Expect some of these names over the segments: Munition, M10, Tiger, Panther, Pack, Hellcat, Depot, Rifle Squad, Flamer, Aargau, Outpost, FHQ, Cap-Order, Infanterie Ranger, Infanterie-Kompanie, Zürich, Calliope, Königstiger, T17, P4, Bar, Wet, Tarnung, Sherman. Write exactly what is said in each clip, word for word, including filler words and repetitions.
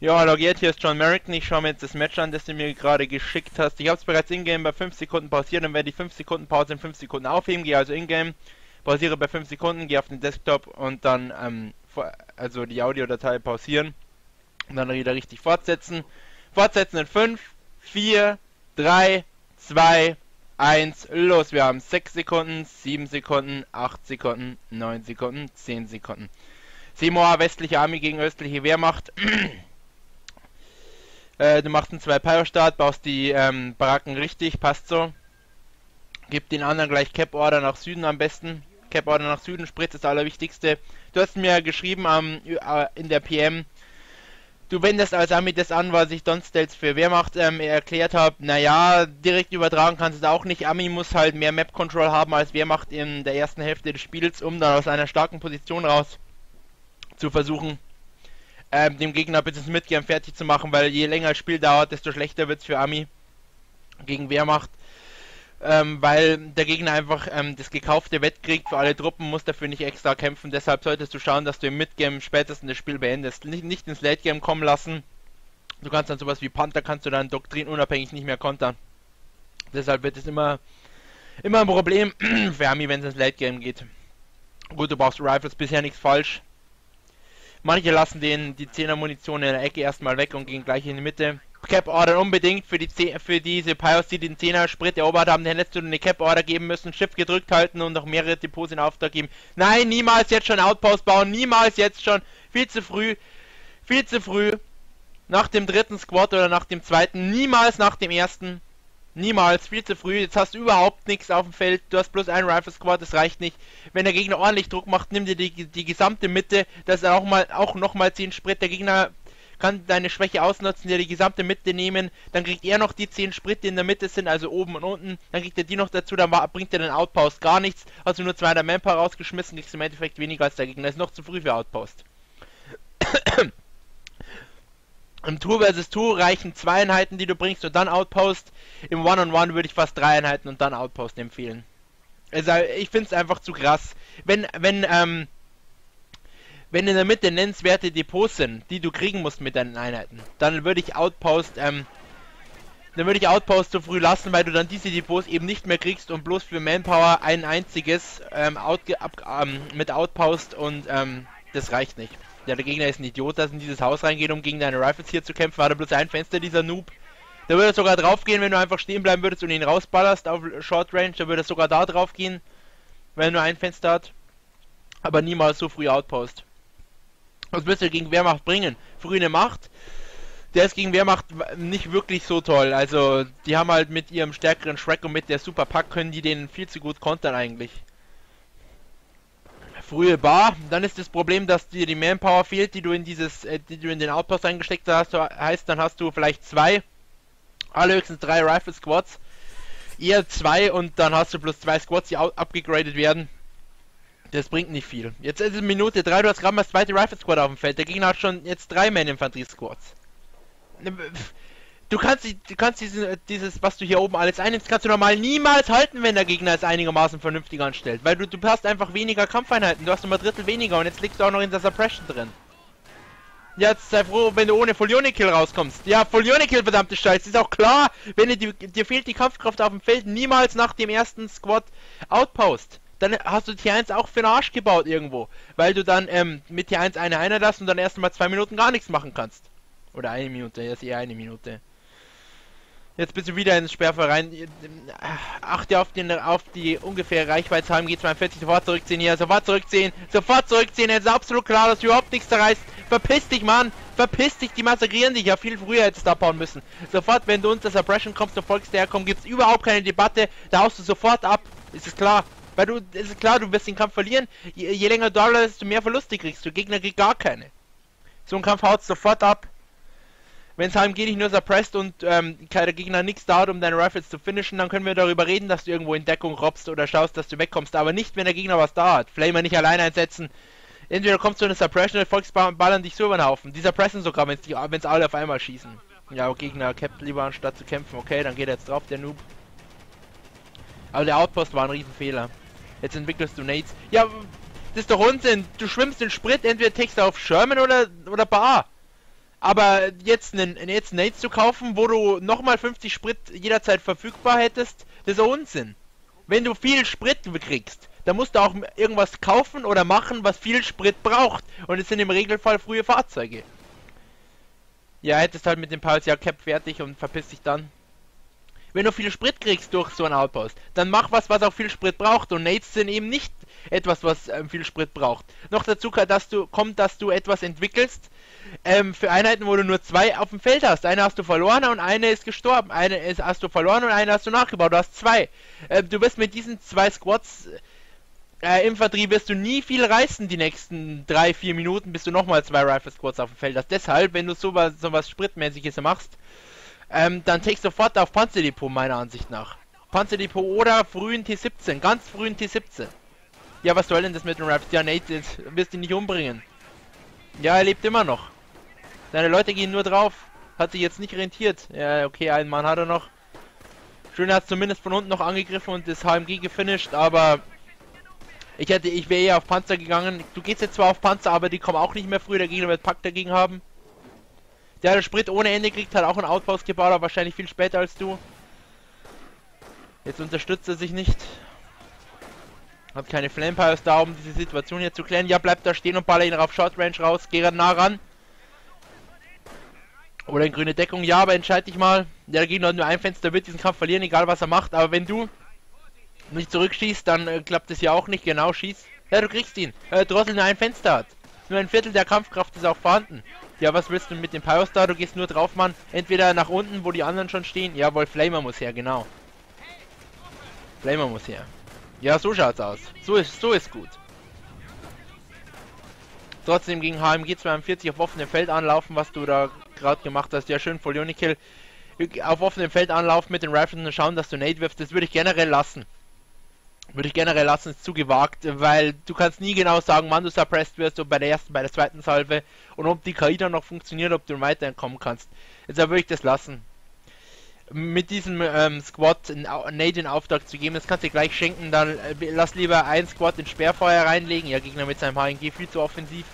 Ja, logiert, hier ist John Merrick. Ich schaue mir jetzt das Match an, das du mir gerade geschickt hast. Ich habe es bereits in-game bei fünf Sekunden pausiert und werde die fünf Sekunden Pause in fünf Sekunden aufheben. Gehe also in-game, pausiere bei fünf Sekunden, gehe auf den Desktop und dann ähm, also die Audiodatei pausieren. Und dann wieder richtig fortsetzen. Fortsetzen in fünf, vier, drei, zwei, eins, los. Wir haben sechs Sekunden, sieben Sekunden, acht Sekunden, neun Sekunden, zehn Sekunden. C M O A, westliche Armee gegen östliche Wehrmacht. äh, du machst einen zwei Pyro Start, baust die ähm, Baracken richtig, passt so. Gib den anderen gleich Cap-Order nach Süden am besten. Cap-Order nach Süden, Sprit ist das Allerwichtigste. Du hast mir geschrieben ähm, in der P M, du wendest als Ami das an, was ich Donsdales für Wehrmacht ähm, erklärt habe. Naja, direkt übertragen kannst du es auch nicht. Ami muss halt mehr Map-Control haben als Wehrmacht in der ersten Hälfte des Spiels, um dann aus einer starken Position raus zu versuchen, ähm, dem Gegner bis ins Midgame fertig zu machen, weil je länger das Spiel dauert, desto schlechter wird es für Ami gegen Wehrmacht. Ähm, weil der Gegner einfach ähm, das gekaufte Wett kriegt für alle Truppen, muss dafür nicht extra kämpfen. Deshalb solltest du schauen, dass du im Midgame spätestens das Spiel beendest. Nicht, nicht ins Late Game kommen lassen. Du kannst dann sowas wie Panther, kannst du dann Doktrin unabhängig nicht mehr kontern. Deshalb wird es immer, immer ein Problem für Ami, wenn es ins Late Game geht. Gut, du brauchst Rifles, bisher nichts falsch. Manche lassen den die zehner Munition in der Ecke erstmal weg und gehen gleich in die Mitte. Cap-Order unbedingt für die zehn, für diese Pyros, die den zehner Sprit erobert haben, der letzte eine Cap-Order geben müssen, Schiff gedrückt halten und noch mehrere Depots in Auftrag geben. Nein, niemals jetzt schon Outpost bauen, niemals jetzt schon. Viel zu früh, viel zu früh. Nach dem dritten Squad oder nach dem zweiten, niemals nach dem ersten. Niemals, viel zu früh. Jetzt hast du überhaupt nichts auf dem Feld. Du hast bloß einen Rifle Squad, das reicht nicht. Wenn der Gegner ordentlich Druck macht, nimm dir die, die gesamte Mitte. Das ist auch mal, auch nochmal zehn Sprit. Der Gegner kann deine Schwäche ausnutzen, dir die gesamte Mitte nehmen. Dann kriegt er noch die zehn Sprit, die in der Mitte sind, also oben und unten. Dann kriegt er die noch dazu, dann bringt er den Outpost gar nichts. Hast du nur zwei der Manpower rausgeschmissen, kriegst du im Endeffekt weniger als der Gegner. Das ist noch zu früh für Outpost. Im Tour versus Tour reichen zwei Einheiten, die du bringst, und dann Outpost. Im One-on-One würde ich fast drei Einheiten und dann Outpost empfehlen. Also ich finde es einfach zu krass. Wenn, wenn, ähm, wenn in der Mitte nennenswerte Depots sind, die du kriegen musst mit deinen Einheiten, dann würde ich Outpost, ähm, dann würde ich Outpost zu früh lassen, weil du dann diese Depots eben nicht mehr kriegst und bloß für Manpower ein einziges ähm, out, ab, ähm, mit Outpost und ähm, das reicht nicht. Ja, der Gegner ist ein Idiot, dass in dieses Haus reingeht, um gegen deine Rifles hier zu kämpfen. Hat er bloß ein Fenster, dieser Noob. Da würde er sogar drauf gehen, wenn du einfach stehen bleiben würdest und ihn rausballerst auf Short Range. Da würde er sogar da drauf gehen, wenn er nur ein Fenster hat. Aber niemals so früh Outpost. Was willst du gegen Wehrmacht bringen? Frühe Macht? Der ist gegen Wehrmacht nicht wirklich so toll. Also, die haben halt mit ihrem stärkeren Shrek und mit der Super Pack können die denen viel zu gut kontern eigentlich. Frühe Bar, dann ist das Problem, dass dir die Manpower fehlt, die du in dieses, äh, die du in den Outpost eingesteckt hast, heißt, dann hast du vielleicht zwei, allerhöchstens drei Rifle Squads, eher zwei und dann hast du bloß zwei Squads, die abgegradet werden. Das bringt nicht viel. Jetzt ist es Minute drei, du hast gerade mal das zweite Rifle Squad auf dem Feld, der Gegner hat schon jetzt drei Man-Infanterie-Squads. Du kannst, du kannst diesen, dieses, was du hier oben alles einnimmst, kannst du normal niemals halten, wenn der Gegner es einigermaßen vernünftig anstellt. Weil du, du hast einfach weniger Kampfeinheiten, du hast nur mal Drittel weniger und jetzt liegst du auch noch in der Suppression drin. Ja, jetzt sei froh, wenn du ohne Full-Unit-Kill rauskommst. Ja, Full-Unit-Kill, verdammte Scheiße, ist auch klar, wenn dir, dir fehlt die Kampfkraft auf dem Feld, niemals nach dem ersten Squad Outpost. Dann hast du T eins auch für den Arsch gebaut irgendwo, weil du dann ähm, mit T eins eine einer lässt und dann erst mal zwei Minuten gar nichts machen kannst. Oder eine Minute, jetzt eher eine Minute. Jetzt bist du wieder ins Sperrfall rein. Achte auf, den, auf die ungefähre Reichweitzahl. M G zweiundvierzig, sofort zurückziehen hier. Sofort zurückziehen. Sofort zurückziehen. Jetzt ist absolut klar, dass du überhaupt nichts zerreißt. Verpiss dich, Mann. Verpiss dich. Die massakrieren dich. Ja, viel früher hättest du abbauen müssen. Sofort, wenn du unter Suppression kommst und folgst herkommen, gibt es überhaupt keine Debatte. Da haust du sofort ab. Ist es klar. Weil du, ist es klar, du wirst den Kampf verlieren. Je, je länger du arbeitest, desto mehr Verluste kriegst du. Der Gegner kriegt gar keine. So ein Kampf haut sofort ab. Wenn es H M G nicht nur suppressed und ähm, der Gegner nichts dauert, um deine Rifles zu finishen, dann können wir darüber reden, dass du irgendwo in Deckung robbst oder schaust, dass du wegkommst. Aber nicht, wenn der Gegner was da hat. Flamer nicht alleine einsetzen. Entweder kommst du in eine Suppression oder Volksballern ballern dich so über den Haufen. Die suppressen sogar, wenn es alle auf einmal schießen. Ja, Gegner kämpft lieber anstatt zu kämpfen. Okay, dann geht er jetzt drauf, der Noob. Aber der Outpost war ein Riesenfehler. Jetzt entwickelst du Nades. Ja, das ist doch Unsinn. Du schwimmst in Sprit, entweder tickst du auf Sherman oder, oder Bar. Aber jetzt einen, jetzt Nades zu kaufen, wo du nochmal fünfzig Sprit jederzeit verfügbar hättest, das ist Unsinn. Wenn du viel Sprit kriegst, dann musst du auch irgendwas kaufen oder machen, was viel Sprit braucht. Und es sind im Regelfall frühe Fahrzeuge. Ja, hättest halt mit dem Partial-Cap fertig und verpiss dich dann. Wenn du viel Sprit kriegst durch so einen Outpost, dann mach was, was auch viel Sprit braucht. Und Nades sind eben nicht etwas, was ähm, viel Sprit braucht. Noch dazu dass du, kommt, dass du etwas entwickelst ähm, für Einheiten, wo du nur zwei auf dem Feld hast. Eine hast du verloren und eine ist gestorben. Eine ist, hast du verloren und eine hast du nachgebaut. Du hast zwei. Äh, du wirst mit diesen zwei Squads äh, Infanterie wirst du nie viel reißen die nächsten drei, vier Minuten, bis du nochmal zwei Rifle Squads auf dem Feld hast. Deshalb, wenn du sowas, sowas Spritmäßiges machst, Ähm, dann take sofort auf Panzerdepot, meiner Ansicht nach. Panzerdepot oder frühen T siebzehn, ganz frühen T siebzehn. Ja, was soll denn das mit dem Raps? Ja, Nate, jetzt wirst ihn nicht umbringen. Ja, er lebt immer noch. Seine Leute gehen nur drauf. Hat sich jetzt nicht rentiert. Ja, okay, einen Mann hat er noch. Schön, er hat zumindest von unten noch angegriffen und das H M G gefinisht, aber ich hätte, ich wäre eher auf Panzer gegangen. Du gehst jetzt zwar auf Panzer, aber die kommen auch nicht mehr früh. Der Gegner wird Pack dagegen haben. Der hat Sprit ohne Ende kriegt, hat auch einen Outpost gebaut, aber wahrscheinlich viel später als du. Jetzt unterstützt er sich nicht. Hat keine Flampires da, um diese Situation hier zu klären. Ja, bleibt da stehen und baller ihn auf Short Range raus. Geh nah ran. Oder in grüne Deckung. Ja, aber entscheid dich mal. Der Gegner hat nur ein Fenster, wird diesen Kampf verlieren, egal was er macht. Aber wenn du nicht zurückschießt, dann äh, klappt es ja auch nicht. Genau, schießt. Ja, du kriegst ihn. Äh, Drossel nur ein Fenster hat. Nur ein Viertel der Kampfkraft ist auch vorhanden. Ja, was willst du mit dem Pyro da? Du gehst nur drauf, Mann. Entweder nach unten, wo die anderen schon stehen. Jawohl, Flamer muss her, genau. Flamer muss her. Ja, so schaut's aus. So ist, so ist gut. Trotzdem gegen H M G zweiundvierzig auf offenem Feld anlaufen, was du da gerade gemacht hast. Ja, schön, Folionikil. Auf offenem Feld anlaufen mit den Rifles und schauen, dass du Nade wirfst. Das würde ich generell lassen. Würde ich generell lassen, ist zu gewagt, weil du kannst nie genau sagen, wann du suppressed wirst, ob bei der ersten, bei der zweiten Salve und ob die K I dann noch funktioniert, ob du weiterhin kommen kannst. Deshalb würde ich das lassen. Mit diesem ähm, Squad Nade in Auftrag zu geben, das kannst du dir gleich schenken, dann äh, lass lieber ein Squad in Sperrfeuer reinlegen, ja Gegner mit seinem H N G viel zu offensiv.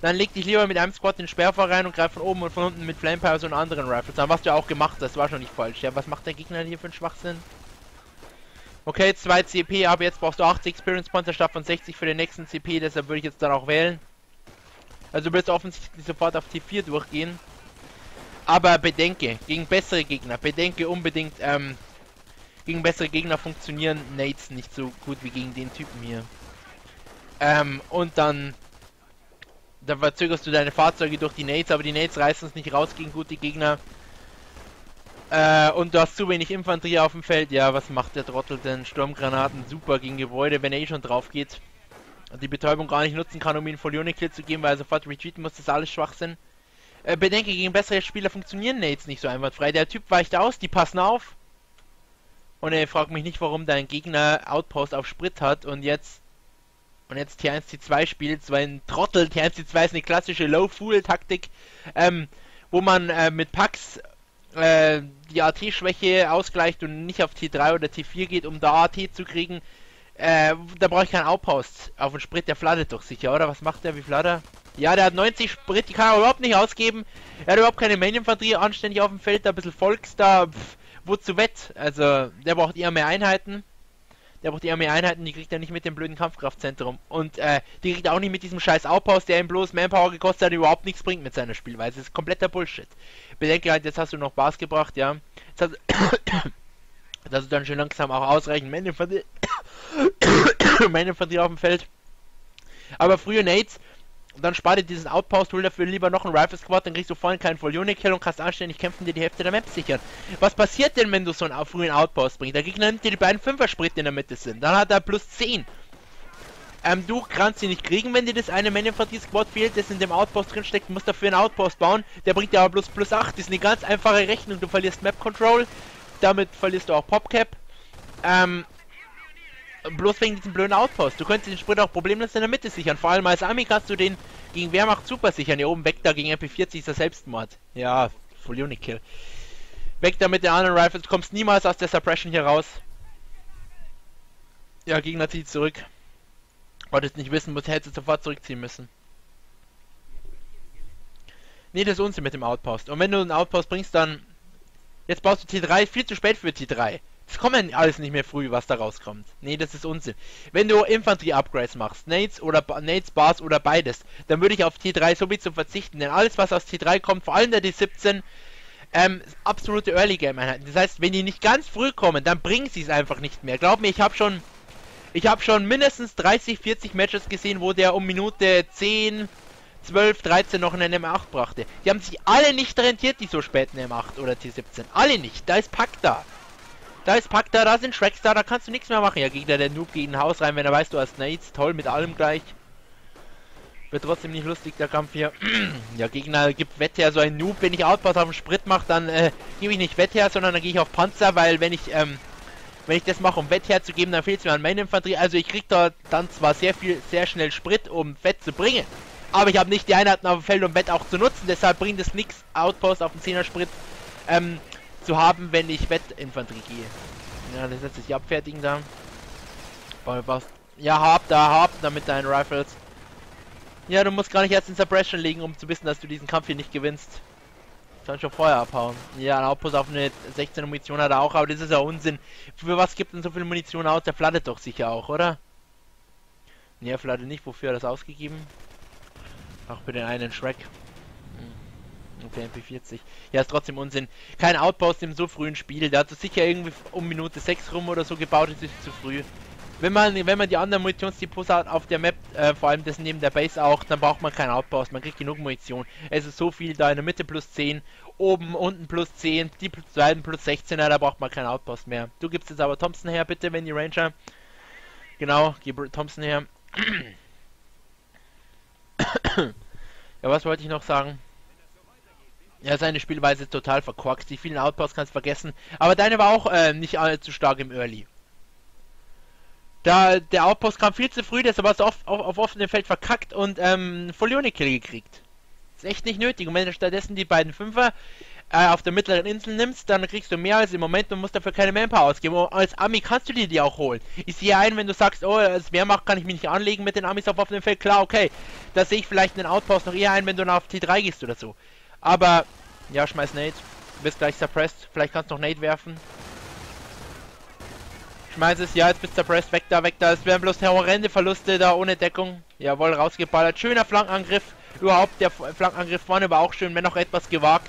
Dann leg dich lieber mit einem Squad in Sperrfeuer rein und greif von oben und von unten mit Flamepires und anderen Rifles an, was du auch gemacht hast, das war schon nicht falsch. Ja, was macht der Gegner hier für einen Schwachsinn? Okay, zwei C P, aber jetzt brauchst du achtzig Experience Points statt von sechzig für den nächsten C P, deshalb würde ich jetzt dann auch wählen. Also du wirst offensichtlich sofort auf T vier durchgehen. Aber bedenke, gegen bessere Gegner, bedenke unbedingt, ähm, gegen bessere Gegner funktionieren Nades nicht so gut wie gegen den Typen hier. Ähm, und dann, dann verzögerst du deine Fahrzeuge durch die Nades, aber die Nades reißen es nicht raus gegen gute Gegner. Äh, und du hast zu wenig Infanterie auf dem Feld. Ja, was macht der Trottel denn? Sturmgranaten, super gegen Gebäude, wenn er eh schon drauf geht. Und die Betäubung gar nicht nutzen kann, um ihn voll Unikill zu geben, weil er sofort retreaten muss, das ist alles Schwachsinn. Äh, bedenke, gegen bessere Spieler funktionieren Nades nicht so einwandfrei. Der Typ weicht aus, die passen auf. Und er fragt mich nicht, warum dein Gegner Outpost auf Sprit hat und jetzt... Und jetzt T eins T zwei spielt, so ein Trottel. T eins T zwei ist eine klassische Low-Fool-Taktik, ähm, wo man äh, mit Packs... die A T-Schwäche ausgleicht und nicht auf T drei oder T vier geht, um da A T zu kriegen. Äh, da brauche ich keinen Outpost auf den Sprit, der flattert doch sicher, oder? Was macht der? Wie flattert? Ja, der hat neunzig Sprit, die kann er überhaupt nicht ausgeben. Er hat überhaupt keine Main-Infanterie anständig auf dem Feld, da ein bisschen Volks, da pff, wozu Wett? Also, der braucht eher mehr Einheiten. Der braucht eher mehr Einheiten, die kriegt er nicht mit dem blöden Kampfkraftzentrum. Und äh, die kriegt er auch nicht mit diesem scheiß Outpost, der ihm bloß Manpower gekostet hat, überhaupt nichts bringt mit seiner Spielweise. Das ist kompletter Bullshit. Bedenke halt, jetzt hast du noch Bars gebracht, ja. Jetzt hast, jetzt hast du dann schön langsam auch ausreichend Männer von dir auf dem Feld. Aber frühe Nades, dann spar dir diesen Outpost, hol dafür lieber noch einen Rifle Squad, dann kriegst du vorhin keinen Vollunikill und kannst anständig kämpfen, dir die Hälfte der Map sichern. Was passiert denn, wenn du so einen frühen Outpost bringst? Der Gegner nimmt dir die beiden Fünfer Sprit, die in der Mitte sind. Dann hat er plus zehn. Ähm, du kannst sie nicht kriegen, wenn dir das eine Manpower-Squad fehlt, das in dem Outpost drinsteckt, musst dafür einen Outpost bauen. Der bringt dir aber bloß plus acht. Das ist eine ganz einfache Rechnung. Du verlierst Map Control, damit verlierst du auch Popcap. Ähm... Bloß wegen diesem blöden Outpost. Du könntest den Sprit auch problemlos in der Mitte sichern. Vor allem als Ami kannst du den gegen Wehrmacht super sichern. Hier oben weg da gegen M P vierzig ist der Selbstmord. Ja, voll Unikill. Weg da mit den anderen Rifles. Du kommst niemals aus der Suppression hier raus. Ja, Gegner zieht zurück. Wolltest nicht wissen, muss hätte sofort zurückziehen müssen. Nee, das ist Unsinn mit dem Outpost. Und wenn du einen Outpost bringst, dann... Jetzt baust du T drei viel zu spät für T drei. Es kommt alles nicht mehr früh, was da rauskommt. Nee, das ist Unsinn. Wenn du Infanterie-Upgrades machst, Nades oder Nades, Bars oder beides, dann würde ich auf T drei sowieso verzichten. Denn alles, was aus T drei kommt, vor allem der D siebzehn, ähm, absolute Early-Game-Einheiten. Das heißt, wenn die nicht ganz früh kommen, dann bringen sie es einfach nicht mehr. Glaub mir, ich habe schon... Ich habe schon mindestens dreißig, vierzig Matches gesehen, wo der um Minute zehn, zwölf, dreizehn noch einen M acht brachte. Die haben sich alle nicht rentiert, die so späten M acht oder T siebzehn. Alle nicht. Da ist Pack da. Da ist Pack da, da sind Shreks da, da kannst du nichts mehr machen. Ja, Gegner, der Noob gegen ein Haus rein, wenn er weiß, du hast Nades. Toll, mit allem gleich. Wird trotzdem nicht lustig, der Kampf hier. Ja, Gegner gibt Wett her, so ein Noob. Wenn ich Outpost auf dem Sprit mache, dann äh, gebe ich nicht Wett her, sondern dann gehe ich auf Panzer, weil wenn ich, ähm... Wenn ich das mache, um Wett herzugeben, dann fehlt es mir an meine Infanterie. Also ich kriege da dann zwar sehr viel, sehr schnell Sprit, um Wett zu bringen. Aber ich habe nicht die Einheiten auf dem Feld, um Wett auch zu nutzen. Deshalb bringt es nichts, Outpost auf dem zehner Sprit ähm, zu haben, wenn ich Wett-Infanterie gehe. Ja, das lässt sich abfertigen da. Ja, hab da, hab da mit deinen Rifles. Ja, du musst gar nicht erst in Suppression legen, um zu wissen, dass du diesen Kampf hier nicht gewinnst. Dann schon vorher abhauen. Ja, ein Outpost auf eine sechzehner Munition hat er auch, aber das ist ja Unsinn. Für was gibt denn so viel Munition aus? Der flattert doch sicher auch, oder? Ne, er flattert nicht. Wofür hat er das ausgegeben? Auch für den einen Shrek. Okay, M P vierzig. Ja, ist trotzdem Unsinn. Kein Outpost im so frühen Spiel. Der hat es sicher irgendwie um Minute sechs rum oder so gebaut. Das ist zu früh. Wenn man, wenn man die anderen Munitionsdepots hat auf der Map, äh, vor allem das neben der Base auch, dann braucht man keinen Outpost, man kriegt genug Munition. Es ist so viel da in der Mitte plus zehn, oben, unten plus zehn, die beiden plus sechzehner, ja, da braucht man keinen Outpost mehr. Du gibst jetzt aber Thompson her, bitte, wenn die Ranger. Genau, gib Thompson her. Ja, was wollte ich noch sagen? Ja, seine Spielweise ist total verkorkst, die vielen Outposts kannst du vergessen, aber deine war auch äh, nicht allzu stark im Early. Da, der Outpost kam viel zu früh, deshalb hast du auf, auf, auf offenem Feld verkackt und ähm, Full-Unit-Kill gekriegt. Ist echt nicht nötig. Und wenn du stattdessen die beiden Fünfer äh, auf der mittleren Insel nimmst, dann kriegst du mehr als im Moment und musst dafür keine Manpower ausgeben. Und als Ami kannst du dir die auch holen. Ich sehe ein, wenn du sagst, oh, als Wehrmacht kann ich mich nicht anlegen mit den Amis auf offenem Feld. Klar, okay. Da sehe ich vielleicht einen Outpost noch eher ein, wenn du nach T drei gehst oder so. Aber, ja, schmeiß Nade. Du bist gleich suppressed. Vielleicht kannst du noch Nade werfen. Schmeiß es, ja, jetzt bist du suppressed, weg da, weg da, es wären bloß horrende Verluste da ohne Deckung. Jawohl, rausgeballert, schöner Flankenangriff, überhaupt der Flankenangriff vorne war auch schön, wenn noch etwas gewagt.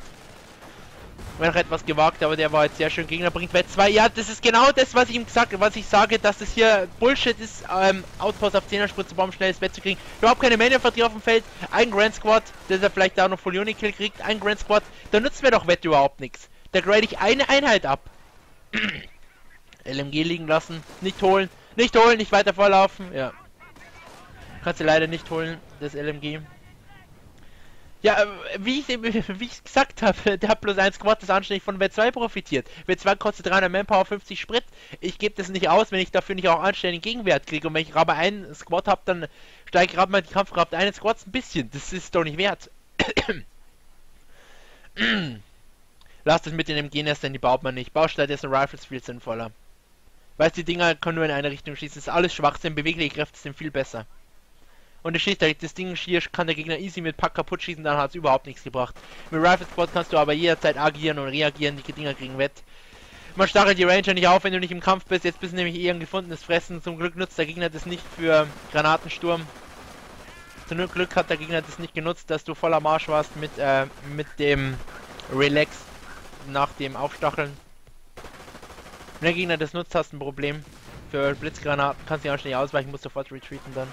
Wenn noch etwas gewagt, aber der war jetzt sehr schön, Gegner bringt Wett zwei, ja, das ist genau das, was ich ihm gesagt habe, was ich sage, dass das hier Bullshit ist, ähm, Outpost auf zehner Sprit zu bauen, schnelles Wett zu kriegen. Überhaupt keine Manpower auf dem Feld, ein Grand Squad, dass er vielleicht da noch Full Unit Kill kriegt, ein Grand Squad, da nützt mir doch Wett überhaupt nichts. Da grade ich eine Einheit ab. L M G liegen lassen, nicht holen, nicht holen, nicht weiter vorlaufen, ja. Kannst du leider nicht holen, das L M G. Ja, wie ich wie ich gesagt habe, der hat bloß ein Squad, das anständig von W zwei profitiert. W zwei kostet dreihundert Manpower, fünfzig Sprit. Ich gebe das nicht aus, wenn ich dafür nicht auch anständigen Gegenwert kriege. Und wenn ich gerade einen Squad habe, dann steige gerade mal die Kampfkraft eines Squads ein bisschen. Das ist doch nicht wert. Lasst es mit den M G-Nest, denn die baut man nicht. Baut stattdessen Rifles viel sinnvoller. Weißt du, die Dinger können nur in eine Richtung schießen. Das ist alles Schwachsinn. Bewegliche Kräfte sind viel besser. Und das, das Ding hier kann der Gegner easy mit Pack kaputt schießen, dann hat es überhaupt nichts gebracht. Mit Rifle Squad kannst du aber jederzeit agieren und reagieren. Die Dinger kriegen Wett. Man stachelt die Ranger nicht auf, wenn du nicht im Kampf bist. Jetzt bist du nämlich eher ein gefundenes Fressen. Zum Glück nutzt der Gegner das nicht für Granatensturm. Zum Glück hat der Gegner das nicht genutzt, dass du voller Marsch warst mit, äh, mit dem Relax. Nach dem Aufstacheln. Wenn der Gegner das nutzt, hast du ein Problem. Für Blitzgranaten kannst du ja auch schnell ausweichen, musst sofort retreaten dann.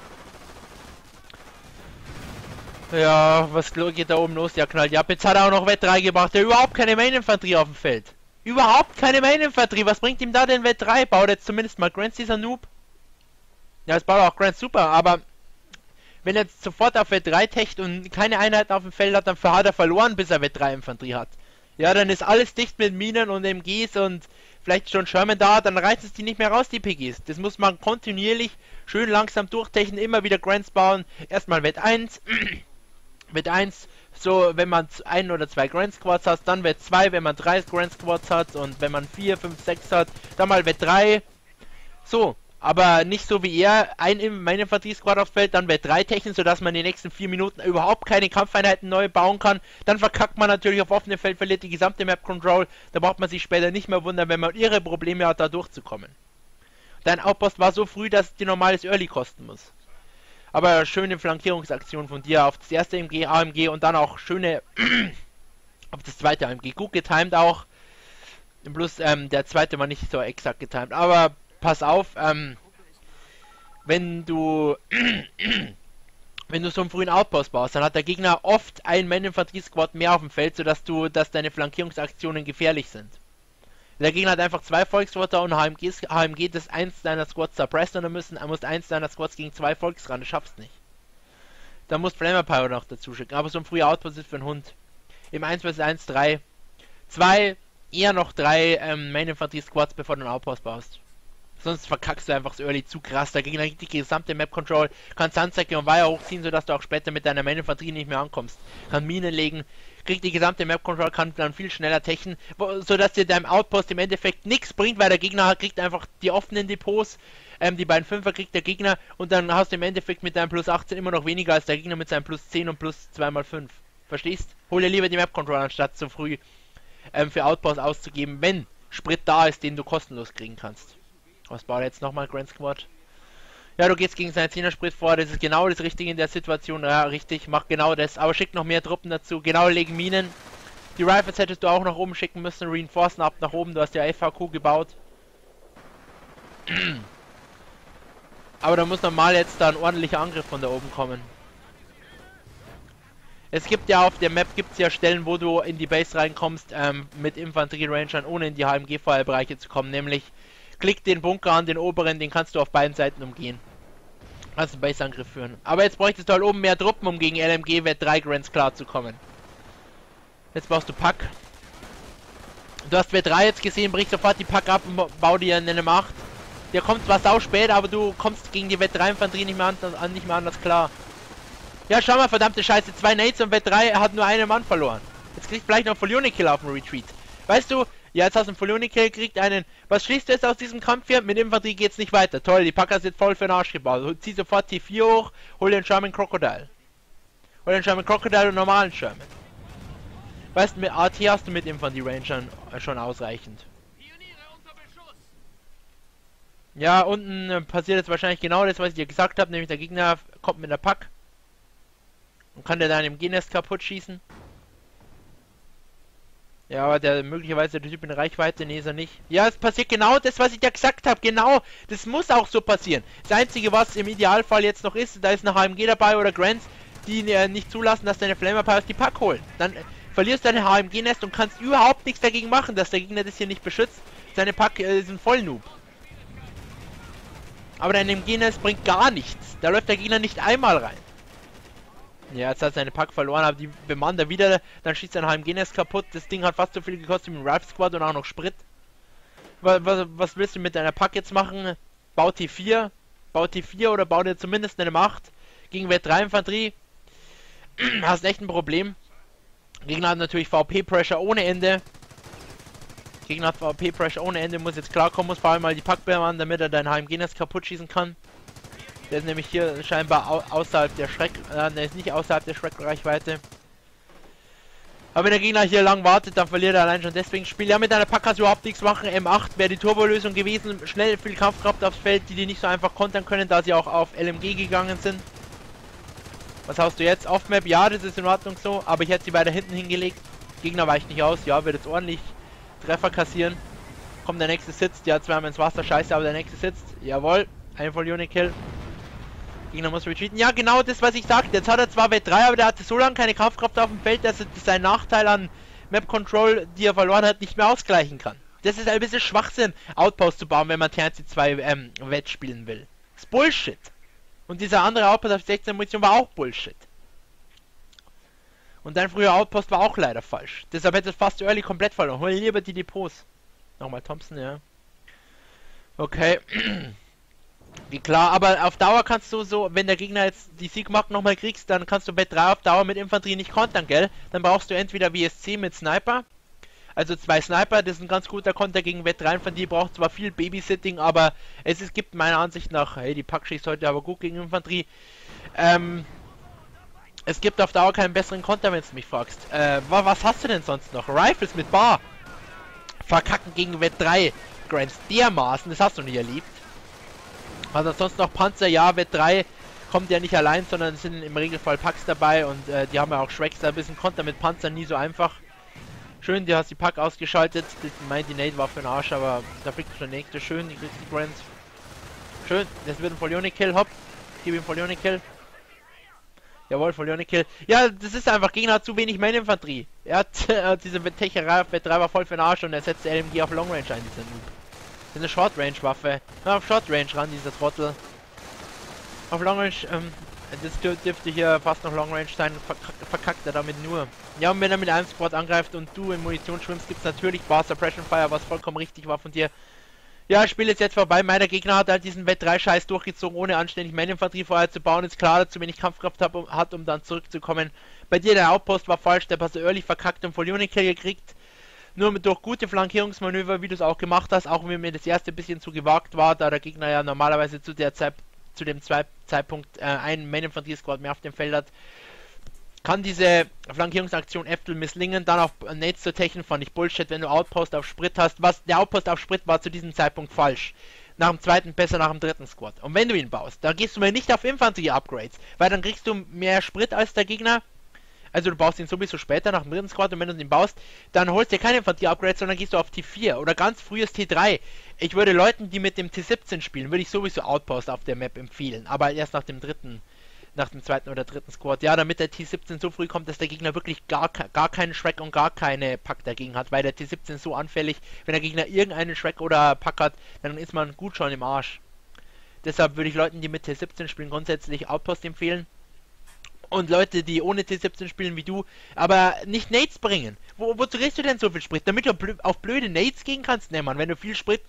Ja, was geht da oben los? Der knallt ja ab. Jetzt hat er auch noch Wett drei gebracht. Der überhaupt keine Main-Infanterie auf dem Feld. Überhaupt keine Main-Infanterie. Was bringt ihm da denn Wett drei? Baut jetzt zumindest mal Grants, dieser Noob. Ja, es baut auch Grants super, aber wenn er jetzt sofort auf Wett drei techt und keine Einheiten auf dem Feld hat, dann hat er verloren, bis er Wett drei Infanterie hat. Ja, dann ist alles dicht mit Minen und M Gs und vielleicht schon Sherman da, dann reißt es die nicht mehr raus, die P Gs. Das muss man kontinuierlich schön langsam durchtechnen, immer wieder Grants bauen. Erstmal Wett eins, Wett eins, so wenn man ein oder zwei Grand Squads hat, dann Wett zwei, wenn man drei Grand Squads hat und wenn man vier, fünf, sechs hat, dann mal Wett drei. So, aber nicht so wie er, ein in meine Infanterie-Squad aufs Feld, dann bei drei Technik, sodass man in den nächsten vier Minuten überhaupt keine Kampfeinheiten neu bauen kann. Dann verkackt man natürlich auf offenem Feld, verliert die gesamte Map-Control, da braucht man sich später nicht mehr wundern, wenn man ihre Probleme hat, da durchzukommen. Dein Outpost war so früh, dass es dir normales Early kosten muss. Aber schöne Flankierungsaktion von dir auf das erste M G, A M G und dann auch schöne auf das zweite A M G. Gut getimed auch. Bloß ähm, der zweite war nicht so exakt getimed. Aber pass auf, ähm, wenn du wenn du so einen frühen Outpost baust, dann hat der Gegner oft ein Man-Infanterie-Squad mehr auf dem Feld, sodass du, dass deine Flankierungsaktionen gefährlich sind. Der Gegner hat einfach zwei Volksrotter und H M G, H M G das eins deiner Squads suppressed und dann müssen, er muss eins deiner Squads gegen zwei Volks ran, das schaffst nicht. Da muss Flamer Pyro noch dazu schicken, aber so ein früher Outpost ist für einen Hund. Im eins gegen eins drei, zwei, eher noch drei ähm, Main Infantry Squads, bevor du einen Outpost baust. Sonst verkackst du einfach das Early zu krass, der Gegner gibt die gesamte Map Control, kann Sandsäcke und Weiher hochziehen, sodass du auch später mit deiner Main Infantry nicht mehr ankommst. Kann Minen legen, kriegt die gesamte Map-Control, kann dann viel schneller techen, sodass dir deinem Outpost im Endeffekt nichts bringt, weil der Gegner kriegt einfach die offenen Depots, ähm, die beiden Fünfer kriegt der Gegner und dann hast du im Endeffekt mit deinem plus achtzehn immer noch weniger als der Gegner mit seinem plus zehn und plus zwei mal fünf. Verstehst? Hol dir lieber die Map-Control, anstatt zu früh ähm, für Outpost auszugeben, wenn Sprit da ist, den du kostenlos kriegen kannst. Was baut jetzt nochmal Grand Squad? Ja, du gehst gegen seinen zehner-Sprit vor, das ist genau das Richtige in der Situation, ja richtig, mach genau das, aber schick noch mehr Truppen dazu, genau legen Minen. Die Rifles hättest du auch nach oben schicken müssen, reinforcen ab nach oben, du hast ja F H Q gebaut. Aber da muss normal jetzt da ein ordentlicher Angriff von da oben kommen. Es gibt ja auf der Map, gibt es ja Stellen, wo du in die Base reinkommst, ähm, mit Infanterie-Rangern, ohne in die H M G-Feuerbereiche zu kommen, nämlich... Klick den Bunker an, den oberen, den kannst du auf beiden Seiten umgehen. Kannst einen Base-Angriff führen. Aber jetzt bräuchtest du halt oben mehr Truppen, um gegen L M G Wet drei Grants klar zu kommen. Jetzt brauchst du Pack. Du hast Wet drei jetzt gesehen, brich sofort die Pack ab und bau dir einen M acht. Der kommt zwar sau spät, aber du kommst gegen die Wet drei Infanterie nicht mehr, an, an, nicht mehr anders klar. Ja, schau mal, verdammte Scheiße, zwei Nades und Wet drei hat nur einen Mann verloren. Jetzt kriegt vielleicht noch Full-Unit-Kill auf dem Retreat. Weißt du... Ja, jetzt hast du einen Full-Unit-Kill, kriegt einen... Was schließt du jetzt aus diesem Kampf hier? Mit Infanterie geht's nicht weiter. Toll, die Packer sind voll für den Arsch gebaut. Zieh sofort T vier hoch, hol den Sherman Crocodile. Hol den Sherman Crocodile und normalen Sherman. Weißt du, mit A T hast du mit Infanterie-Rangern schon ausreichend. Ja, unten passiert jetzt wahrscheinlich genau das, was ich dir gesagt habe, nämlich der Gegner kommt mit der Pack. Und kann der dann im G-Nest kaputt schießen. Ja, aber der möglicherweise der Typ in Reichweite, nee, ist er nicht. Ja, es passiert genau das, was ich da gesagt habe, genau. Das muss auch so passieren. Das Einzige, was im Idealfall jetzt noch ist, da ist eine H M G dabei oder Grants, die äh, nicht zulassen, dass deine Flamer Pyros die Pack holen. Dann äh, verlierst du deine H M G-Nest und kannst überhaupt nichts dagegen machen, dass der Gegner das hier nicht beschützt. Seine Pack äh, ist ein Vollnoob. Aber dein M G-Nest bringt gar nichts. Da läuft der Gegner nicht einmal rein. Ja, jetzt hat seine Pack verloren, aber die bemannt er wieder, dann schießt sein H M G-Nest kaputt. Das Ding hat fast so viel gekostet wie ein Rifle Squad und auch noch Sprit. Was, was, was willst du mit deiner Pack jetzt machen? Bau T vier? Bau T vier oder bau dir zumindest eine M acht gegen Wet drei Infanterie? Hast echt ein Problem. Gegner hat natürlich V P-Pressure ohne Ende. Gegner hat V P-Pressure ohne Ende, muss jetzt klarkommen, muss vor allem mal die Pack bemannt, damit er dein H M G-Nest kaputt schießen kann. Der ist nämlich hier scheinbar au außerhalb der Schreck... Äh, der ist nicht außerhalb der Schreckreichweite. Aber wenn der Gegner hier lang wartet, dann verliert er allein schon deswegen Spiel. Ja, mit einer Pack kannst du überhaupt nichts machen. M acht wäre die Turbolösung gewesen. Schnell viel Kampfkraft aufs Feld, die die nicht so einfach kontern können, da sie auch auf L M G gegangen sind. Was hast du jetzt? Off-Map? Ja, das ist in Ordnung so. Aber ich hätte sie weiter hinten hingelegt. Gegner weicht nicht aus. Ja, wird jetzt ordentlich Treffer kassieren. Kommt der nächste sitzt. Ja, zweimal ins Wasser. Scheiße, aber der nächste sitzt. Jawohl. Ein Full-Unit-Kill. Gegner muss retreaten. Ja, genau das, was ich sagte. Jetzt hat er zwar Wet drei, aber der hatte so lange keine Kampfkraft auf dem Feld, dass er seinen Nachteil an Map Control, die er verloren hat, nicht mehr ausgleichen kann. Das ist ein bisschen Schwachsinn, Outpost zu bauen, wenn man T zwei ähm, Wett spielen will. Das ist Bullshit. Und dieser andere Outpost auf sechzehn Munition war auch Bullshit. Und dein früher Outpost war auch leider falsch. Deshalb hätte es fast Early komplett verloren. Hol lieber die Depots. Nochmal Thompson, ja. Okay. Wie klar, aber auf Dauer kannst du so, wenn der Gegner jetzt die Siegmarken nochmal kriegst, dann kannst du Wet drei auf Dauer mit Infanterie nicht kontern, gell? Dann brauchst du entweder W S C mit Sniper, Also zwei Sniper, das ist ein ganz guter Konter gegen Wett rein, von die braucht zwar viel Babysitting, aber es, es gibt meiner Ansicht nach, hey, die Pack schießt heute aber gut gegen Infanterie. Ähm, es gibt auf Dauer keinen besseren Konter, wenn du mich fragst. Äh, wa was hast du denn sonst noch? Rifles mit Bar. Verkacken gegen Wett drei. Grants dermaßen, das hast du nicht erlebt. Also sonst noch Panzer, ja, Wett drei kommt ja nicht allein, sondern sind im Regelfall Packs dabei und äh, die haben ja auch Schrecks, ein bisschen Konter mit Panzern nie so einfach. Schön, die hast die Pack ausgeschaltet. Ich meine, die Nade war für den Arsch, aber da fliegt schon der nächste. Schön, die kriegt die Grants. Schön, das wird ein Folionik-Kill, hopp. Gib ihm Folionik-Kill. Jawohl, Folionik-Kill. Ja, das ist einfach, Gegner hat zu wenig Man-Infanterie. Er hat äh, diese Techerei auf Wett drei war voll für den Arsch und er setzt die L M G auf Long Range ein, dieser Noob. Das ist eine Short-Range-Waffe. Na, auf Short-Range ran, dieser Trottel. Auf Long Range, ähm, das dürfte hier fast noch Long Range sein, verkack, verkackt er damit nur. Ja, und wenn er mit einem Squad angreift und du in Munition schwimmst, gibt's natürlich Bar Suppression Fire, was vollkommen richtig war von dir. Ja, Spiel ist jetzt vorbei, meiner Gegner hat halt diesen Wett drei Scheiß durchgezogen, ohne anständig Man-Infanterie vorher zu bauen, ist klar, dass zu wenig Kampfkraft hab, um, hat, um dann zurückzukommen. Bei dir, der Outpost war falsch, der Pass early verkackt und voll Unikill gekriegt. Nur mit, durch gute Flankierungsmanöver, wie du es auch gemacht hast, auch wenn mir das erste bisschen zu gewagt war, da der Gegner ja normalerweise zu der Zeit zu dem Zeitpunkt äh, ein Man-Infanterie-Squad mehr auf dem Feld hat, kann diese Flankierungsaktion Äpfel misslingen. Dann auf Nades zu techen fand ich Bullshit, wenn du Outpost auf Sprit hast. Was, der Outpost auf Sprit war zu diesem Zeitpunkt falsch. Nach dem zweiten besser, nach dem dritten Squad. Und wenn du ihn baust, dann gehst du mir nicht auf Infanterie-Upgrades, weil dann kriegst du mehr Sprit als der Gegner. Also du baust ihn sowieso später nach dem dritten Squad und wenn du ihn baust, dann holst du dir keine Infanterie-Upgrades, sondern gehst du auf T vier oder ganz frühes T drei. Ich würde Leuten, die mit dem T siebzehn spielen, würde ich sowieso Outpost auf der Map empfehlen, aber erst nach dem dritten, nach dem zweiten oder dritten Squad. Ja, damit der T siebzehn so früh kommt, dass der Gegner wirklich gar, gar keinen Schreck und gar keine Pack dagegen hat, weil der T siebzehn so anfällig, wenn der Gegner irgendeinen Schreck oder Pack hat, dann ist man gut schon im Arsch. Deshalb würde ich Leuten, die mit T siebzehn spielen, grundsätzlich Outpost empfehlen. Und Leute, die ohne T siebzehn spielen wie du, aber nicht Nades bringen. Wo, wozu kriegst du denn so viel Sprit? Damit du blö auf blöde Nades gehen kannst, ne Mann. Wenn du viel Sprit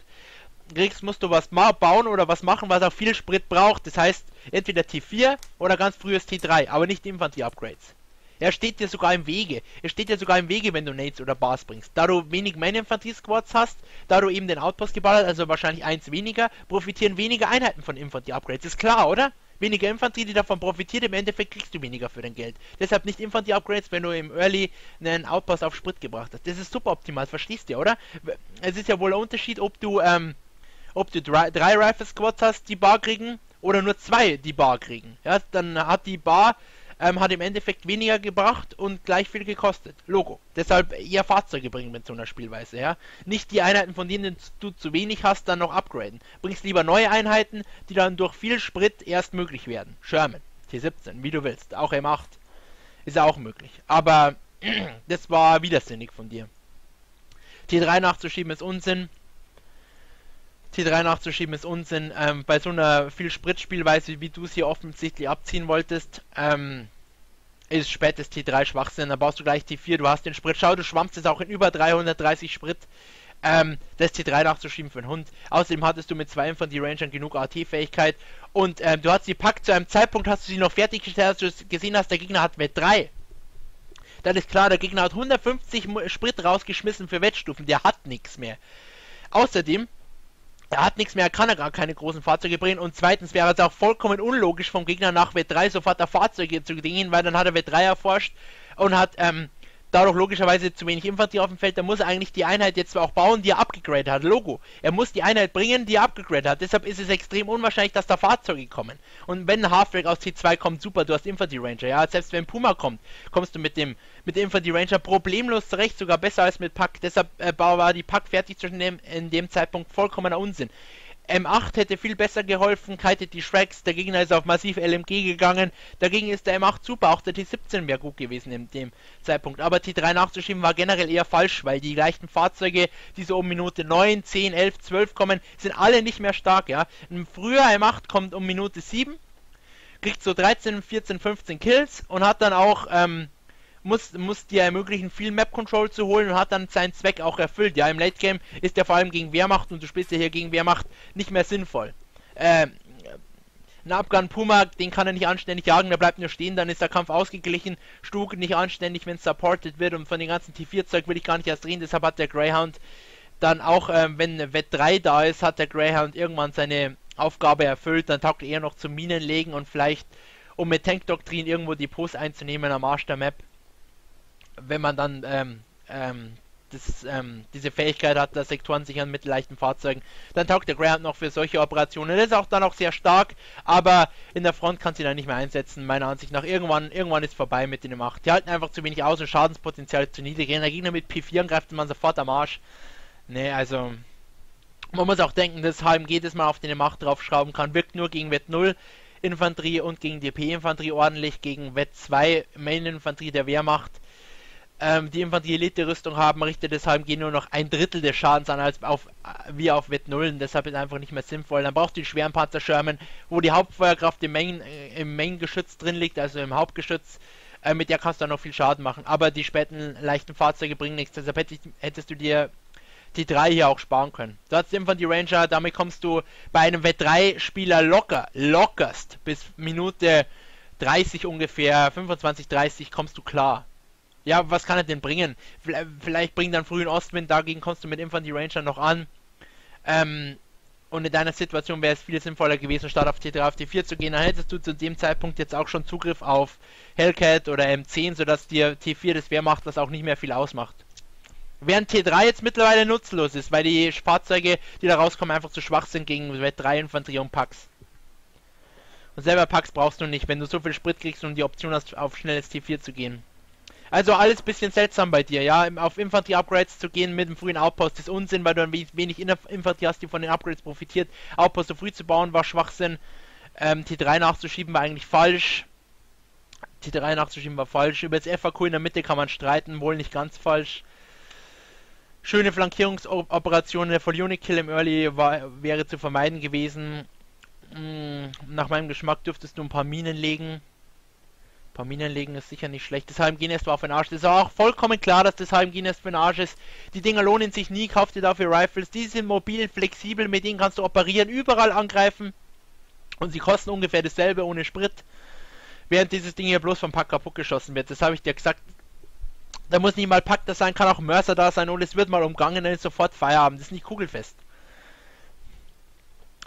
kriegst, musst du was mal bauen oder was machen, was auch viel Sprit braucht. Das heißt, entweder T vier oder ganz frühes T drei, aber nicht Infanterie-Upgrades. Er steht dir sogar im Wege. Er steht dir sogar im Wege, wenn du Nades oder Bars bringst. Da du wenig Man-Infanterie-Squads hast, da du eben den Outpost geballert, also wahrscheinlich eins weniger, profitieren weniger Einheiten von Infanterie-Upgrades. Ist klar, oder? Weniger Infanterie, die davon profitiert, im Endeffekt kriegst du weniger für dein Geld. Deshalb nicht Infanterie-Upgrades, wenn du im Early einen Outpost auf Sprit gebracht hast. Das ist super optimal, verstehst du, oder? Es ist ja wohl ein Unterschied, ob du, ähm, ob du drei, drei Rifle-Squads hast, die Bar kriegen, oder nur zwei, die Bar kriegen. Ja, dann hat die Bar, ähm, hat im Endeffekt weniger gebracht und gleich viel gekostet. Logo. Deshalb eher Fahrzeuge bringen mit so einer Spielweise, ja. Nicht die Einheiten, von denen du zu wenig hast, dann noch upgraden. Bringst lieber neue Einheiten, die dann durch viel Sprit erst möglich werden. Sherman, T siebzehn, wie du willst. Auch M acht ist auch möglich. Aber das war widersinnig von dir. T drei nachzuschieben ist Unsinn. T drei nachzuschieben ist Unsinn. Ähm, bei so einer viel Sprit-Spielweise, wie du es hier offensichtlich abziehen wolltest, ähm, ist spätes T drei Schwachsinn. Dann baust du gleich T vier, du hast den Sprit. Schau, du schwammst es auch in über dreihundertdreißig Sprit. Ähm, das T drei nachzuschieben für den Hund. Außerdem hattest du mit zwei Infanterie-Rangern genug A T-Fähigkeit. Und ähm, du hast die Pack zu einem Zeitpunkt, hast du sie noch fertig gestellt, als du gesehen hast, der Gegner hat mit drei. Dann ist klar, der Gegner hat hundertfünfzig Sprit rausgeschmissen für Wettstufen. Der hat nichts mehr. Außerdem... Er hat nichts mehr, er kann ja gar keine großen Fahrzeuge bringen und zweitens wäre es auch vollkommen unlogisch vom Gegner nach Wett drei sofort auf Fahrzeuge zu dingen, weil dann hat er Wett drei erforscht und hat ähm, dadurch logischerweise zu wenig Infanterie auf dem Feld, da muss er eigentlich die Einheit jetzt auch bauen, die er abgegradet hat, Logo. Er muss die Einheit bringen, die er abgegradet hat, deshalb ist es extrem unwahrscheinlich, dass da Fahrzeuge kommen. Und wenn ein Halfback aus T zwei kommt, super, du hast Infanterie Ranger, ja, selbst wenn Puma kommt, kommst du mit dem mit der Infanterie Ranger problemlos zurecht, sogar besser als mit Pack, deshalb äh, war die Pack fertig zwischen dem, in dem Zeitpunkt vollkommener Unsinn. M acht hätte viel besser geholfen, kitet die Shreks, der Gegner ist auf massiv L M G gegangen, dagegen ist der M acht super, auch der T siebzehn wäre gut gewesen in dem Zeitpunkt, aber T drei nachzuschieben war generell eher falsch, weil die leichten Fahrzeuge, die so um Minute neun, zehn, elf, zwölf kommen, sind alle nicht mehr stark, ja. Ein früher M acht kommt um Minute sieben, kriegt so dreizehn, vierzehn, fünfzehn Kills und hat dann auch, ähm, muss, muss dir ermöglichen, viel Map-Control zu holen und hat dann seinen Zweck auch erfüllt. Ja, im Late-Game ist er vor allem gegen Wehrmacht und du spielst ja hier gegen Wehrmacht nicht mehr sinnvoll. Ähm, Ein Abgang Puma, den kann er nicht anständig jagen, der bleibt nur stehen, dann ist der Kampf ausgeglichen. Stug nicht anständig, wenn es supported wird, und von den ganzen T vier Zeug will ich gar nicht erst reden, deshalb hat der Greyhound dann auch, ähm, wenn Wett drei da ist, hat der Greyhound irgendwann seine Aufgabe erfüllt, dann taugt er eher noch zum Minenlegen und vielleicht, um mit Tankdoktrin irgendwo Depots einzunehmen am Arsch der Map, wenn man dann, ähm, ähm, Das, ähm, diese Fähigkeit hat, das Sektoren sichern mit leichten Fahrzeugen, dann taugt der Greyhound noch für solche Operationen. Das ist auch dann auch sehr stark, aber in der Front kann sie dann nicht mehr einsetzen, meiner Ansicht nach. Irgendwann, irgendwann ist vorbei mit den M acht. Die halten einfach zu wenig aus und Schadenspotenzial ist zu niedrig. Wenn der Gegner mit P vier angreift, man sofort am Arsch. Ne, also man muss auch denken, dass H M G, das man auf den M acht draufschrauben kann, wirkt nur gegen Wett null Infanterie und gegen D P-Infanterie ordentlich, gegen Wett zwei Main-Infanterie der Wehrmacht. Ähm, die Infanterie-Elite-Rüstung haben, richtet das H M G nur noch ein Drittel des Schadens an, als auf, wie auf Wett null, deshalb ist einfach nicht mehr sinnvoll. Dann braucht ihr den schweren Panzer Sherman, wo die Hauptfeuerkraft im Main, äh, im Main-Geschütz drin liegt, also im Hauptgeschütz, äh, mit der kannst du dann noch viel Schaden machen, aber die späten leichten Fahrzeuge bringen nichts, deshalb hätt ich, hättest du dir die drei hier auch sparen können. Du hast den Infanterie Ranger, damit kommst du bei einem Wett drei Spieler locker, lockerst, bis Minute dreißig ungefähr, fünfundzwanzig, dreißig kommst du klar. Ja, was kann er denn bringen? Vielleicht bringt dann frühen Ostwind, dagegen kommst du mit Infanterie Ranger noch an. Ähm, und in deiner Situation wäre es viel sinnvoller gewesen, statt auf T drei auf T vier zu gehen. Dann hättest du zu dem Zeitpunkt jetzt auch schon Zugriff auf Hellcat oder M zehn, sodass dir T vier das Wehrmacht das auch nicht mehr viel ausmacht. Während T drei jetzt mittlerweile nutzlos ist, weil die Fahrzeuge, die da rauskommen, einfach zu schwach sind gegen Wett drei Infanterie und Packs. Und selber Packs brauchst du nicht, wenn du so viel Sprit kriegst und die Option hast, auf schnelles T vier zu gehen. Also alles bisschen seltsam bei dir, ja, auf Infanterie-Upgrades zu gehen mit dem frühen Outpost ist Unsinn, weil du ein wenig Infanterie hast, die von den Upgrades profitiert. Outpost so früh zu bauen war Schwachsinn, ähm, T drei nachzuschieben war eigentlich falsch, T drei nachzuschieben war falsch, über das F A Q in der Mitte kann man streiten, wohl nicht ganz falsch. Schöne Flankierungsoperationen, der Full-Unit-Kill im Early war, wäre zu vermeiden gewesen. Hm, nach meinem Geschmack dürftest du ein paar Minen legen. Minen legen ist sicher nicht schlecht. Das H M G-Nest war auf den Arsch. Das ist auch vollkommen klar, dass das H M G-Nest für den Arsch ist. Die Dinger lohnen sich nie. Kauft ihr dafür Rifles. Die sind mobil, flexibel. Mit denen kannst du operieren, überall angreifen. Und sie kosten ungefähr dasselbe ohne Sprit. Während dieses Ding hier bloß vom Pack kaputt geschossen wird. Das habe ich dir gesagt. Da muss nicht mal Pack da sein, kann auch Mörser da sein. Und es wird mal umgangen, dann ist sofort Feierabend. Das ist nicht kugelfest.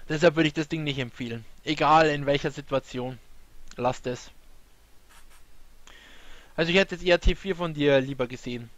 Deshalb würde ich das Ding nicht empfehlen. Egal in welcher Situation. Lasst es. Also ich hätte jetzt eher T vier von dir lieber gesehen.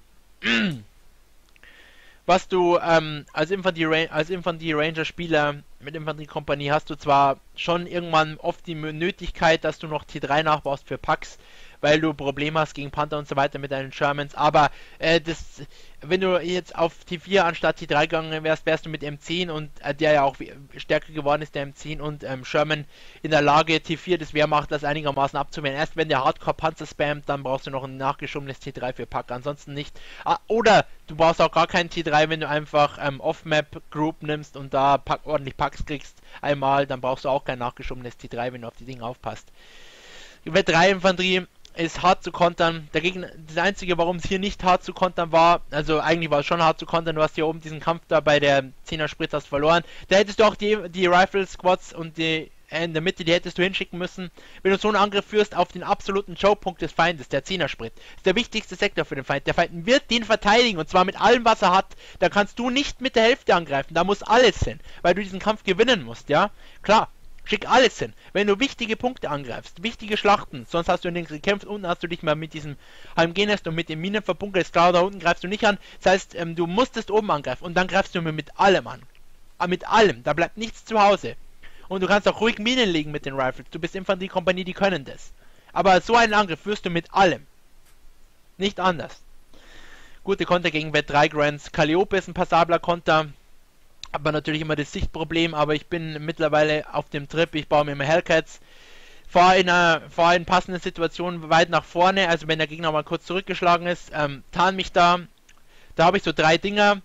Was du ähm, als Infanterie-Ranger-Spieler mit Infanterie-Kompanie hast du zwar schon irgendwann oft die Nötigkeit, dass du noch T drei nachbaust für Packs, weil du Probleme hast gegen Panther und so weiter mit deinen Shermans, aber äh, das, wenn du jetzt auf T vier anstatt T drei gegangen wärst, wärst du mit M zehn und äh, der ja auch stärker geworden ist, der M zehn und ähm, Sherman in der Lage, T vier das Wehrmacht das einigermaßen abzuwehren. Erst wenn der Hardcore-Panzer spammt, dann brauchst du noch ein nachgeschobenes T drei für Pack, ansonsten nicht. Ah, oder du brauchst auch gar keinen T drei, wenn du einfach ähm, Off-Map-Group nimmst und da Pack, ordentlich Packs kriegst einmal, dann brauchst du auch kein nachgeschobenes T drei, wenn du auf die Dinge aufpasst. Wett drei Infanterie ist hart zu kontern. Der Gegner, das einzige, warum es hier nicht hart zu kontern war, also eigentlich war es schon hart zu kontern, du hast hier oben diesen Kampf da bei der zehner Sprit hast verloren. Da hättest du auch die, die Rifle Squads und die äh, in der Mitte, die hättest du hinschicken müssen. Wenn du so einen Angriff führst auf den absoluten Showpunkt des Feindes, der zehner Sprit, ist der wichtigste Sektor für den Feind. Der Feind wird den verteidigen und zwar mit allem, was er hat. Da kannst du nicht mit der Hälfte angreifen, da muss alles hin, weil du diesen Kampf gewinnen musst, ja? Klar. Schick alles hin, wenn du wichtige Punkte angreifst, wichtige Schlachten, sonst hast du in den gekämpft, unten hast du dich mal mit diesem H M G-Nest und mit den Minen verbunkert, ist klar, da unten greifst du nicht an, das heißt, ähm, du musstest oben angreifen und dann greifst du mit allem an, äh, mit allem, da bleibt nichts zu Hause und du kannst auch ruhig Minen legen mit den Rifles, du bist Infanteriekompanie, die können das, aber so einen Angriff führst du mit allem, nicht anders. Gute Konter gegen Wett drei Grants, Calliope ist ein passabler Konter, aber natürlich immer das Sichtproblem, aber ich bin mittlerweile auf dem Trip, ich baue mir immer Hellcats, fahre in, fahr in passenden Situationen weit nach vorne, also wenn der Gegner mal kurz zurückgeschlagen ist, ähm, tarn mich da, da habe ich so drei Dinger,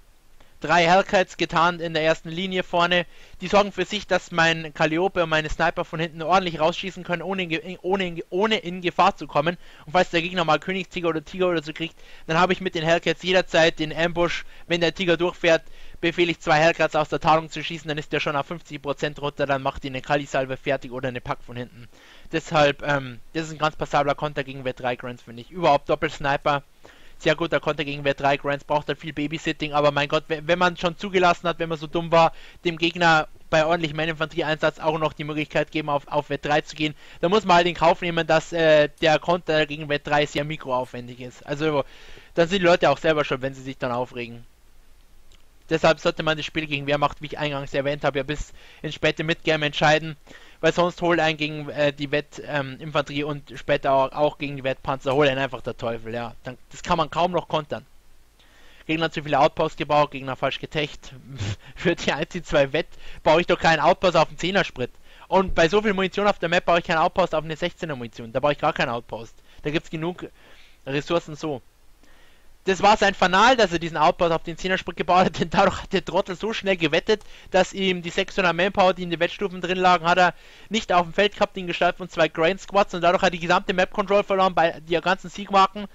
drei Hellcats getarnt in der ersten Linie vorne. Die sorgen für sich, dass mein Calliope und meine Sniper von hinten ordentlich rausschießen können, ohne in, ohne, ohne in Gefahr zu kommen. Und falls der Gegner mal Königstiger oder Tiger oder so kriegt, dann habe ich mit den Hellcats jederzeit den Ambush. Wenn der Tiger durchfährt, befehle ich zwei Hellcats aus der Tarnung zu schießen, dann ist der schon auf fünfzig Prozent runter, dann macht die eine Kali-Salve fertig oder eine Pack von hinten. Deshalb, ähm, das ist ein ganz passabler Konter gegen W drei Grants, finde ich. Überhaupt Doppelsniper. Sehr guter Konter gegen W drei Grants, braucht halt viel Babysitting, aber mein Gott, wenn man schon zugelassen hat, wenn man so dumm war, dem Gegner bei ordentlichem Infanterieeinsatz auch noch die Möglichkeit geben, auf, auf W drei zu gehen, dann muss man halt in Kauf nehmen, dass äh, der Konter gegen W drei sehr mikroaufwendig ist. Also, dann sind die Leute auch selber schon, wenn sie sich dann aufregen. Deshalb sollte man das Spiel gegen Wehrmacht, wie ich eingangs erwähnt habe, ja bis ins späte Midgame entscheiden, weil sonst holt einen gegen äh, die Wett-Infanterie ähm, und später auch, auch gegen die Wettpanzer, holt einen einfach der Teufel, ja. Dann, das kann man kaum noch kontern. Gegner zu viele Outposts gebaut, Gegner falsch getecht. Für die eins zwei Wett baue ich doch keinen Outpost auf den zehner Sprit. Und bei so viel Munition auf der Map baue ich keinen Outpost auf eine sechzehner Munition. Da baue ich gar keinen Outpost. Da gibt es genug Ressourcen so. Das war sein Fanal, dass er diesen Outpost auf den zehner Sprit gebaut hat, denn dadurch hat der Trottel so schnell gewettet, dass ihm die sechshundert Manpower, die in den Wettstufen drin lagen, hat er nicht auf dem Feld gehabt in Gestalt von zwei Grand Squads und dadurch hat er die gesamte Map Control verloren, bei der ganzen Siegmarken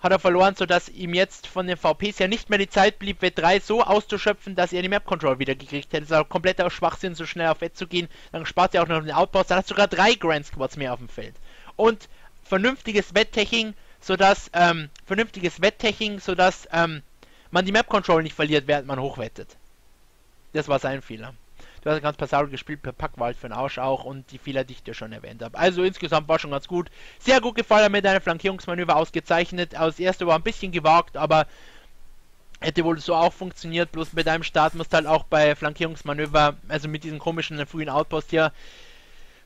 hat er verloren, sodass ihm jetzt von den V Ps ja nicht mehr die Zeit blieb, W drei so auszuschöpfen, dass er die Map Control wieder gekriegt hätte. Das war kompletter Schwachsinn, so schnell auf Wett zu gehen, dann spart er auch noch den Outpost, dann hat sogar drei Grand Squads mehr auf dem Feld. Und vernünftiges Wettteching, sodass, ähm, vernünftiges Wettteching, sodass, ähm, man die Map-Control nicht verliert, während man hochwettet. Das war sein Fehler. Du hast ganz passabel gespielt, per Pack war halt für den Arsch auch und die Fehlerdichte schon erwähnt habe. Also insgesamt war schon ganz gut. Sehr gut gefallen, mit einem Flankierungsmanöver ausgezeichnet. Das erste war ein bisschen gewagt, aber hätte wohl so auch funktioniert. Bloß mit deinem Start musst du halt auch bei Flankierungsmanöver, also mit diesem komischen frühen Outpost hier,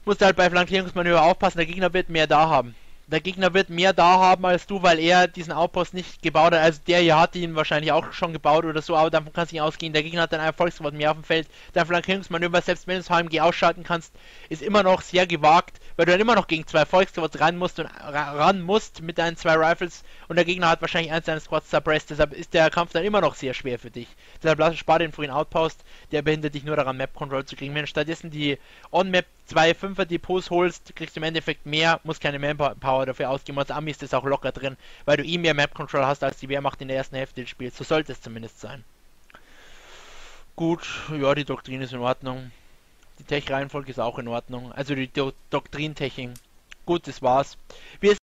musst du halt bei Flankierungsmanöver aufpassen, der Gegner wird mehr da haben. Der Gegner wird mehr da haben als du, weil er diesen Outpost nicht gebaut hat. Also der hier hat ihn wahrscheinlich auch schon gebaut oder so, aber davon kannst du nicht ausgehen. Der Gegner hat dann ein Erfolgswort mehr auf dem Feld. Dein Flankierungsmanöver, selbst wenn du das H M G ausschalten kannst, ist immer noch sehr gewagt, weil du dann immer noch gegen zwei Erfolgswort ran musst und ran musst mit deinen zwei Rifles und der Gegner hat wahrscheinlich eins deines Squads suppressed. Deshalb ist der Kampf dann immer noch sehr schwer für dich. Deshalb lass spar den frühen Outpost, der behindert dich nur daran, Map-Control zu kriegen. Wenn du stattdessen die On-Map zwei fünfer Depots holst, kriegst du im Endeffekt mehr, musst keine Manpower dafür ausgeben, als Ami ist das auch locker drin, weil du eh mehr Map-Control hast, als die Wehrmacht in der ersten Hälfte des Spiels. So sollte es zumindest sein. Gut, ja, die Doktrin ist in Ordnung. Die Tech-Reihenfolge ist auch in Ordnung. Also die Do Doktrin-Teching. Gut, das war's. Wir